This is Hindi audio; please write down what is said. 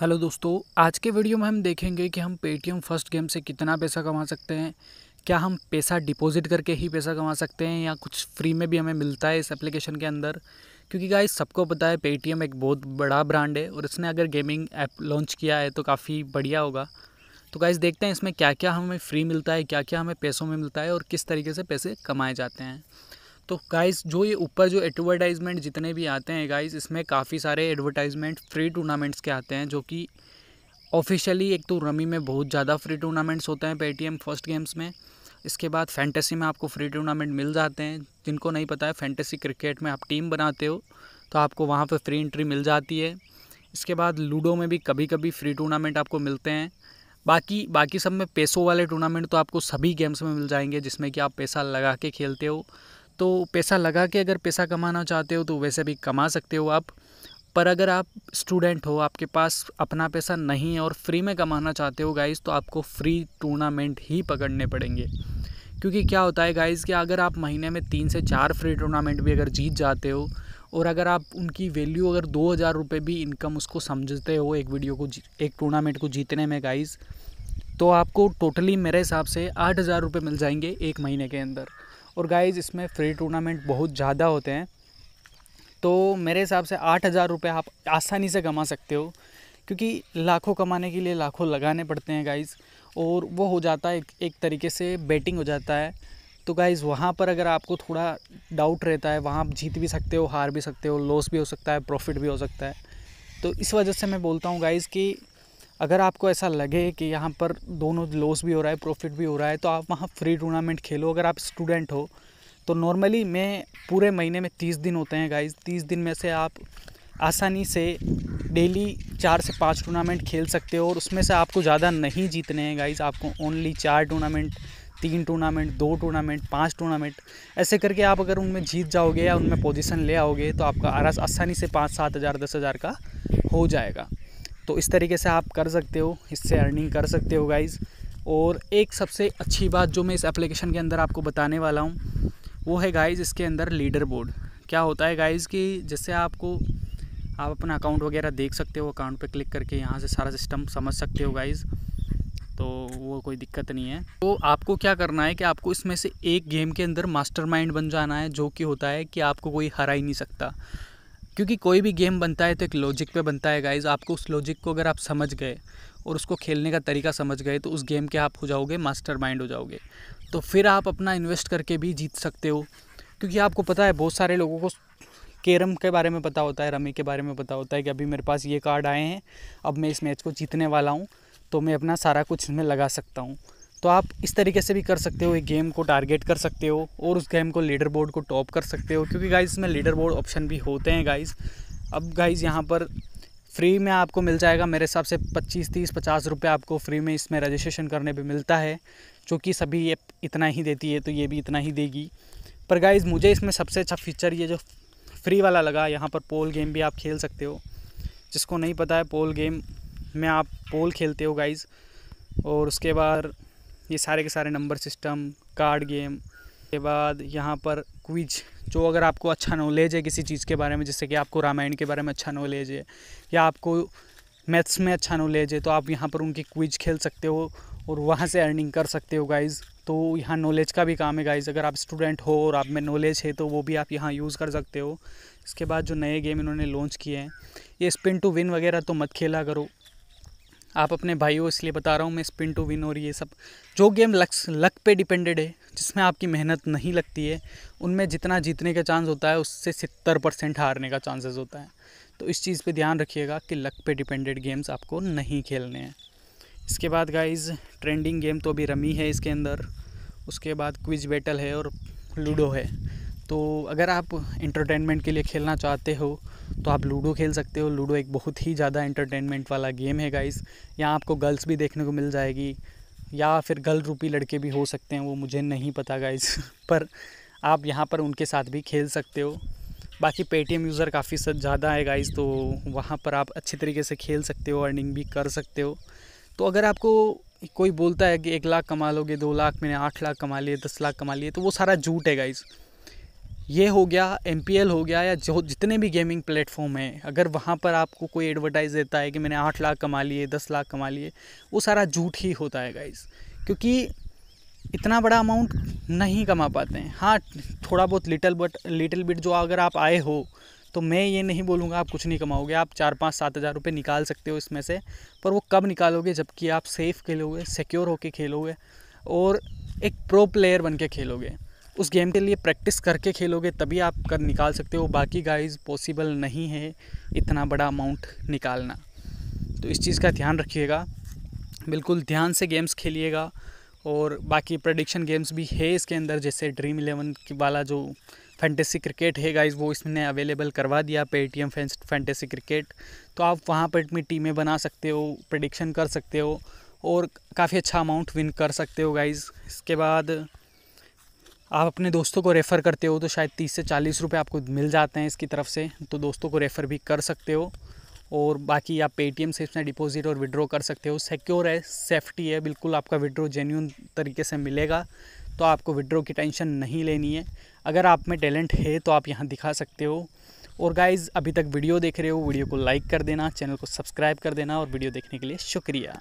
हेलो दोस्तों, आज के वीडियो में हम देखेंगे कि हम पेटीएम फर्स्ट गेम से कितना पैसा कमा सकते हैं। क्या हम पैसा डिपॉजिट करके ही पैसा कमा सकते हैं या कुछ फ्री में भी हमें मिलता है इस एप्लीकेशन के अंदर? क्योंकि गाइस सबको पता है पेटीएम एक बहुत बड़ा ब्रांड है और इसने अगर गेमिंग ऐप लॉन्च किया है तो काफ़ी बढ़िया होगा। तो गाइस देखते हैं इसमें क्या क्या हमें फ्री मिलता है, क्या क्या हमें पैसों में मिलता है और किस तरीके से पैसे कमाए जाते हैं। तो गाइस जो ये ऊपर जो एडवर्टाइजमेंट जितने भी आते हैं गाइस, इसमें काफ़ी सारे एडवर्टाइजमेंट फ्री टूर्नामेंट्स के आते हैं जो कि ऑफिशियली एक तो रमी में बहुत ज़्यादा फ्री टूर्नामेंट्स होते हैं पेटीएम फर्स्ट गेम्स में। इसके बाद फैंटेसी में आपको फ्री टूर्नामेंट मिल जाते हैं। जिनको नहीं पता है, फैंटेसी क्रिकेट में आप टीम बनाते हो तो आपको वहाँ पर फ्री एंट्री मिल जाती है। इसके बाद लूडो में भी कभी कभी फ्री टूर्नामेंट आपको मिलते हैं। बाकी सब में पैसों वाले टूर्नामेंट तो आपको सभी गेम्स में मिल जाएंगे जिसमें कि आप पैसा लगा के खेलते हो। तो पैसा लगा के अगर पैसा कमाना चाहते हो तो वैसे भी कमा सकते हो आप। पर अगर आप स्टूडेंट हो, आपके पास अपना पैसा नहीं है और फ्री में कमाना चाहते हो गाइस, तो आपको फ्री टूर्नामेंट ही पकड़ने पड़ेंगे। क्योंकि क्या होता है गाइस कि अगर आप महीने में 3 से 4 फ्री टूर्नामेंट भी अगर जीत जाते हो और अगर आप उनकी वैल्यू अगर 2000 रुपये भी इनकम उसको समझते हो एक टूर्नामेंट को जीतने में गाइस, तो आपको टोटली मेरे हिसाब से 8000 रुपये मिल जाएंगे एक महीने के अंदर। और गाइज़ इसमें फ्री टूर्नामेंट बहुत ज़्यादा होते हैं तो मेरे हिसाब से 8000 रुपये आप आसानी से कमा सकते हो। क्योंकि लाखों कमाने के लिए लाखों लगाने पड़ते हैं गाइज़, और वो हो जाता है एक तरीके से बेटिंग हो जाता है। तो गाइज़ वहाँ पर अगर आपको थोड़ा डाउट रहता है, वहाँ आप जीत भी सकते हो, हार भी सकते हो, लॉस भी हो सकता है, प्रॉफिट भी हो सकता है। तो इस वजह से मैं बोलता हूँ गाइज़ कि अगर आपको ऐसा लगे कि यहाँ पर दोनों लॉस भी हो रहा है प्रॉफिट भी हो रहा है तो आप वहाँ फ्री टूर्नामेंट खेलो। अगर आप स्टूडेंट हो तो नॉर्मली मैं पूरे महीने में 30 दिन होते हैं गाइज़, 30 दिन में से आप आसानी से डेली 4 से 5 टूर्नामेंट खेल सकते हो। और उसमें से आपको ज़्यादा नहीं जीतने हैं गाइज़, आपको only 4 tournament, 3 tournament, 2 tournament, 5 tournament ऐसे करके आप अगर उनमें जीत जाओगे या उनमें पोजीशन ले आओगे तो आपका आसानी से 5-7 हज़ार 10 हज़ार का हो जाएगा। तो इस तरीके से आप कर सकते हो, इससे अर्निंग कर सकते हो गाइज़। और एक सबसे अच्छी बात जो मैं इस एप्लीकेशन के अंदर आपको बताने वाला हूँ वो है गाइज़ इसके अंदर लीडर बोर्ड। क्या होता है गाइज़ कि जैसे आप अपना अकाउंट वगैरह देख सकते हो, अकाउंट पे क्लिक करके यहाँ से सारा सिस्टम समझ सकते हो गाइज़, तो वो कोई दिक्कत नहीं है। तो आपको क्या करना है कि आपको इसमें से एक गेम के अंदर मास्टरमाइंड बन जाना है, जो कि होता है कि आपको कोई हरा ही नहीं सकता। क्योंकि कोई भी गेम बनता है तो एक लॉजिक पे बनता है गाइज़। आपको उस लॉजिक को अगर आप समझ गए और उसको खेलने का तरीका समझ गए तो उस गेम के आप हो जाओगे मास्टरमाइंड, हो जाओगे। तो फिर आप अपना इन्वेस्ट करके भी जीत सकते हो। क्योंकि आपको पता है बहुत सारे लोगों को कैरम के बारे में पता होता है, रमी के बारे में पता होता है कि अभी मेरे पास ये कार्ड आए हैं, अब मैं इस मैच को जीतने वाला हूँ तो मैं अपना सारा कुछ इसमें लगा सकता हूँ। तो आप इस तरीके से भी कर सकते हो, एक गेम को टारगेट कर सकते हो और उस गेम को लीडर बोर्ड को टॉप कर सकते हो। क्योंकि गाइज़ इसमें लीडर बोर्ड ऑप्शन भी होते हैं गाइज़। अब गाइज़ यहाँ पर फ्री में आपको मिल जाएगा मेरे हिसाब से 25, 30, 50 रुपये आपको फ्री में इसमें रजिस्ट्रेशन करने पे मिलता है, जो कि सभी ऐप इतना ही देती है तो ये भी इतना ही देगी। पर गाइज़ मुझे इसमें सबसे अच्छा फीचर ये जो फ्री वाला लगा, यहाँ पर पोल गेम भी आप खेल सकते हो। जिसको नहीं पता है, पोल गेम में आप पोल खेलते हो गाइज़, और उसके बाद ये सारे के सारे नंबर सिस्टम, कार्ड गेम के बाद यहाँ पर क्विज, जो अगर आपको अच्छा नॉलेज है किसी चीज़ के बारे में, जैसे कि आपको रामायण के बारे में अच्छा नॉलेज है या आपको मैथ्स में अच्छा नॉलेज है तो आप यहाँ पर उनकी क्विज खेल सकते हो और वहाँ से अर्निंग कर सकते हो गाइज़। तो यहाँ नॉलेज का भी काम है गाइज़। अगर आप स्टूडेंट हो और आप में नॉलेज है तो वो भी आप यहाँ यूज़ कर सकते हो। इसके बाद जो नए गेम इन्होंने लॉन्च किए हैं, ये स्पिन टू विन वगैरह तो मत खेला करो आप अपने भाई हो, इसलिए बता रहा हूँ मैं। स्पिन टू विन और ये सब जो गेम लक पे डिपेंडेड है, जिसमें आपकी मेहनत नहीं लगती है, उनमें जितना जीतने का चांस होता है उससे 70% हारने का चांसेस होता है। तो इस चीज़ पे ध्यान रखिएगा कि लक पे डिपेंडेड गेम्स आपको नहीं खेलने हैं। इसके बाद गाइज़ ट्रेंडिंग गेम तो अभी रमी है इसके अंदर, उसके बाद क्विज बैटल है और लूडो है। तो अगर आप एंटरटेनमेंट के लिए खेलना चाहते हो तो आप लूडो खेल सकते हो। लूडो एक बहुत ही ज़्यादा एंटरटेनमेंट वाला गेम है गाइज़। यहाँ आपको गर्ल्स भी देखने को मिल जाएगी या फिर गर्ल रूपी लड़के भी हो सकते हैं, वो मुझे नहीं पता गाइज़, पर आप यहाँ पर उनके साथ भी खेल सकते हो। बाकी पेटीएम यूज़र काफ़ी ज़्यादा है गाइज़, तो वहाँ पर आप अच्छे तरीके से खेल सकते हो, अर्निंग भी कर सकते हो। तो अगर आपको कोई बोलता है कि 1 लाख कमा लोगे, 2 लाख, मैंने 8 लाख कमा लिए, 10 लाख कमा लिए, तो वो सारा झूठ है गाइज़। ये हो गया, MPL हो गया, या जो जितने भी गेमिंग प्लेटफॉर्म हैं, अगर वहाँ पर आपको कोई एडवर्टाइज़ देता है कि मैंने 8 लाख कमा लिए, 10 लाख कमा लिए, वो सारा झूठ ही होता है गाइज़, क्योंकि इतना बड़ा अमाउंट नहीं कमा पाते हैं। हाँ, थोड़ा बहुत लिटिल बिट जो अगर आप आए हो तो मैं ये नहीं बोलूँगा आप कुछ नहीं कमाओगे, आप 4-5-7 हज़ार रुपये निकाल सकते हो इसमें से, पर वो कब निकालोगे जबकि आप सेफ़ खेलोगे, सिक्योर होके खेलोगे और एक प्रो प्लेयर बनके खेलोगे, उस गेम के लिए प्रैक्टिस करके खेलोगे, तभी आप कर निकाल सकते हो। बाकी गाइज़ पॉसिबल नहीं है इतना बड़ा अमाउंट निकालना, तो इस चीज़ का ध्यान रखिएगा, बिल्कुल ध्यान से गेम्स खेलिएगा। और बाकी प्रेडिक्शन गेम्स भी है इसके अंदर, जैसे ड्रीम 11 वाला जो फैंटेसी क्रिकेट है गाइज़, वो इसने अवेलेबल करवा दिया पेटीएम फैंटेसी क्रिकेट, तो आप वहाँ पर अपनी टीमें बना सकते हो, प्रेडिक्शन कर सकते हो और काफ़ी अच्छा अमाउंट विन कर सकते हो गाइज़। इसके बाद आप अपने दोस्तों को रेफ़र करते हो तो शायद 30 से 40 रुपये आपको मिल जाते हैं इसकी तरफ से, तो दोस्तों को रेफ़र भी कर सकते हो। और बाकी आप पेटीएम से इसमें डिपॉजिट और विड्रॉ कर सकते हो, सिक्योर है, सेफ्टी है, बिल्कुल आपका विड्रॉ जेन्युइन तरीके से मिलेगा, तो आपको विड्रॉ की टेंशन नहीं लेनी है। अगर आप में टैलेंट है तो आप यहाँ दिखा सकते हो। और गाइज़, अभी तक वीडियो देख रहे हो, वीडियो को लाइक कर देना, चैनल को सब्सक्राइब कर देना और वीडियो देखने के लिए शुक्रिया।